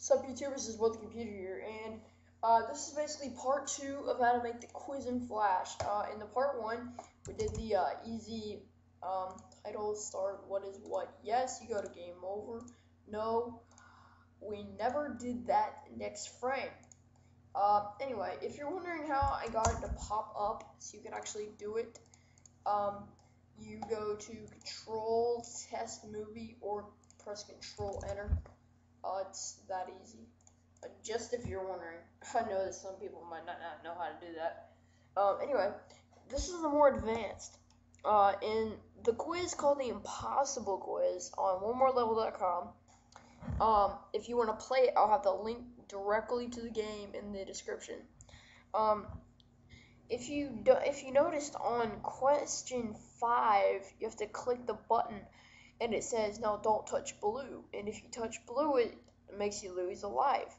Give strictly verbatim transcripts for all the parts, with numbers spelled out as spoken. What's up, YouTubers? This is What the Computer here, and uh, this is basically part two of how to make the quiz in Flash. Uh, in the part one, we did the uh, easy um, title start. What is what? Yes, you go to game over. No, we never did that. Next frame. Uh, anyway, if you're wondering how I got it to pop up so you can actually do it, um, you go to Control Test Movie or press Control Enter. Uh, it's that easy. Uh, just if you're wondering, I know that some people might not, not know how to do that. Um, anyway, this is the more advanced. Uh, in the quiz called the Impossible Quiz on one more level dot com. Um, if you want to play it, I'll have the link directly to the game in the description. Um, if you do, if you noticed on question five, you have to click the button. And it says, no, don't touch blue. And if you touch blue, it makes you lose a life.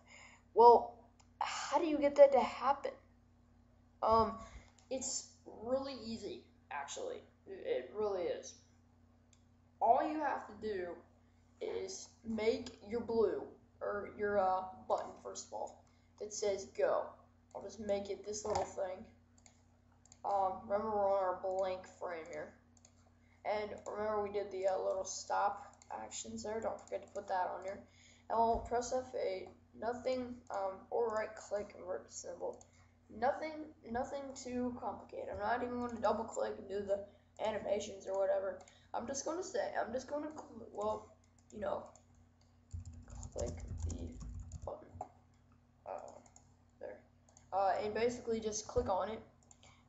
Well, how do you get that to happen? Um, it's really easy, actually. It really is. All you have to do is make your blue, or your uh, button, first of all, that says go. I'll just make it this little thing. Um, remember, we're on our blank frame here. And remember, we did the uh, little stop actions there. Don't forget to put that on there. And we'll press F eight. Nothing, um, or right-click invert the symbol. Nothing, nothing too complicated. I'm not even going to double-click and do the animations or whatever. I'm just going to say, I'm just going to, well, you know, click the button. Uh, there. Uh, and basically just click on it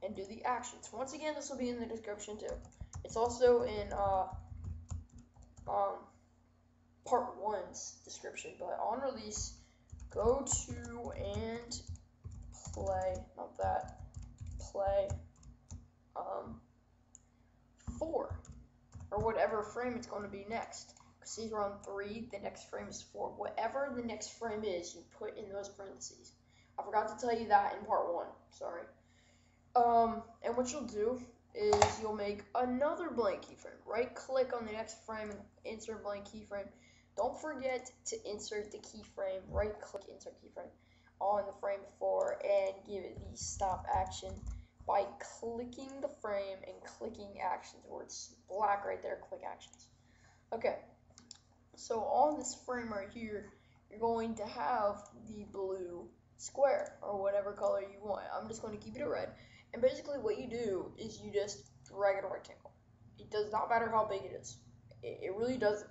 and do the actions. Once again, this will be in the description too. It's also in uh, um, part one's description, but on release, go to and play, not that, play um, four, or whatever frame it's going to be next. Because these are on three, the next frame is four. Whatever the next frame is, you put in those parentheses. I forgot to tell you that in part one, sorry. Um, and what you'll do is you'll make another blank keyframe. Right click on the next frame and insert blank keyframe. Don't forget to insert the keyframe. Right click, insert keyframe on the frame before and give it the stop action by clicking the frame and clicking actions, where it's black right there, click actions. Okay, so on this frame right here, you're going to have the blue square or whatever color you want. I'm just going to keep it a red. And basically what you do is you just drag it a rectangle. It does not matter how big it is. It, it really doesn't.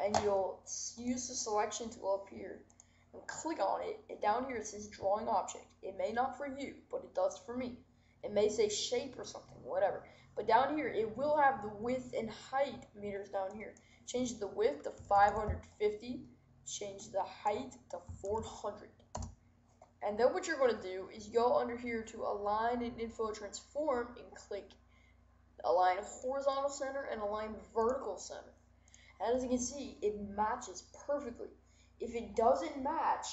And you'll use the selection tool up here and click on it. And down here it says drawing object. It may not for you, but it does for me. It may say shape or something, whatever. But down here it will have the width and height meters down here. Change the width to five hundred fifty. Change the height to four hundred. And then what you're going to do is go under here to align and info transform and click align horizontal center and align vertical center. And as you can see, it matches perfectly. If it doesn't match,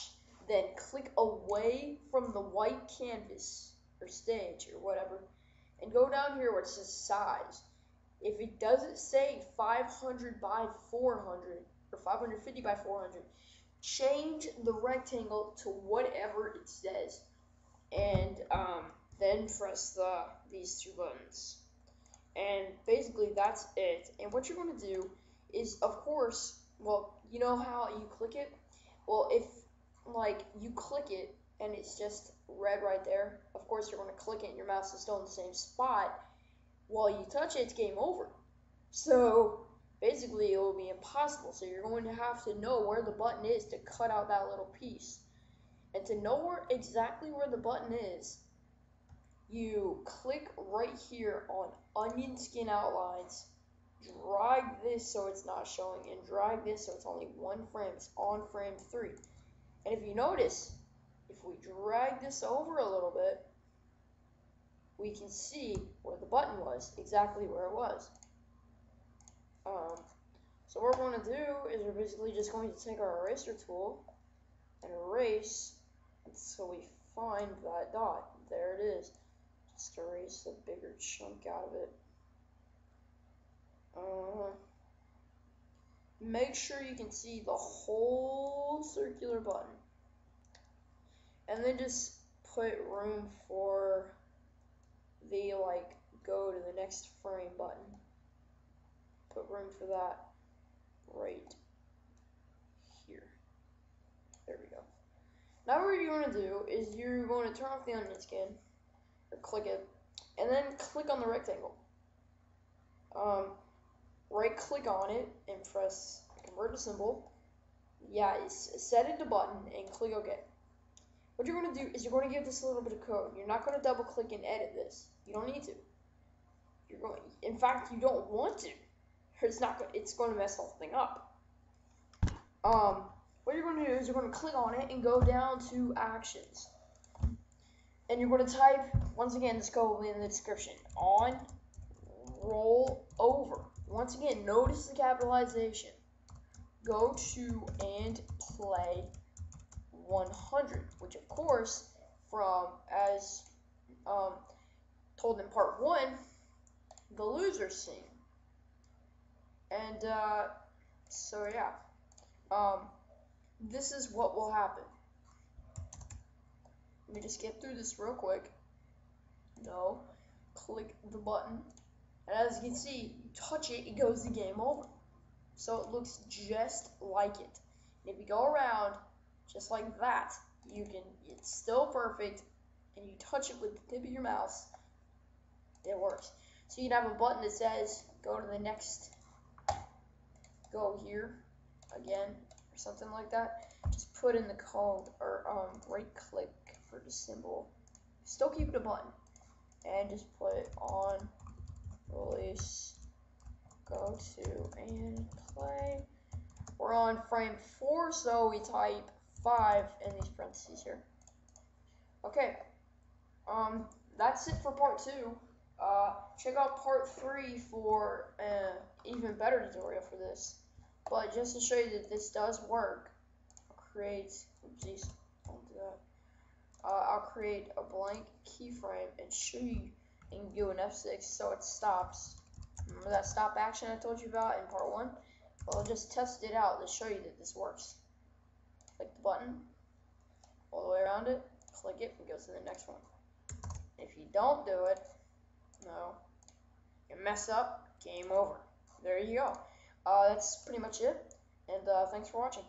then click away from the white canvas or stage or whatever and go down here where it says size. If it doesn't say five hundred by four hundred or five hundred fifty by four hundred, change the rectangle to whatever it says, and um, then press the these two buttons. And basically that's it. And what you're going to do is, of course, well, you know how you click it? Well, if like you click it and it's just red right there, of course you're going to click it and your mouse is still in the same spot. While you touch it, it's game over. So basically, it will be impossible, so you're going to have to know where the button is to cut out that little piece. And to know where, exactly where the button is, you click right here on Onion Skin Outlines, drag this so it's not showing, and drag this so it's only one frame. It's on frame three. And if you notice, if we drag this over a little bit, we can see where the button was, exactly where it was. Um, so what we're going to do is we're basically just going to take our eraser tool and erase until we find that dot. There it is. Just erase the bigger chunk out of it. Uh, make sure you can see the whole circular particular button. And then just put room for the, like, go to the next frame button. Put room for that right here. There we go. Now what you want to do is you want to turn off the onion skin, or click it, and then click on the rectangle. Um, right click on it and press convert to symbol. Yeah, it's set it to button and click OK. What you're going to do is you're going to give this a little bit of code. You're not going to double click and edit this. You don't need to. You're going. In fact, you don't want to. It's not. It's going to mess the whole thing up. Um, what you're going to do is you're going to click on it and go down to actions, and you're going to type once again. This code will be in the description. On roll over. Once again, notice the capitalization. Go to and play one hundred, which of course, from as um, told in part one, the loser scene. And uh, so yeah, um, this is what will happen. Let me just get through this real quick. No, click the button, and as you can see, you touch it, it goes to game over. So it looks just like it. And if you go around just like that, you can. It's still perfect, and you touch it with the tip of your mouse. It works. So you can have a button that says go to the next. Go here again or something like that. Just put in the code or um right click for the symbol. Still keep it a button and just put on release. Go to and play. We're on frame four, so we type five in these parentheses here. Okay, um that's it for part two. Uh, check out part three for an even better tutorial for this. But just to show you that this does work, I'll create, oopsies, don't do that. Uh, I'll create a blank keyframe and show you, and do an F six so it stops. Remember that stop action I told you about in part one? Well, I'll just test it out to show you that this works. Click the button, all the way around it, click it, and go to the next one. If you don't do it, no, you mess up, game over. There you go. Uh, that's pretty much it, and uh, thanks for watching.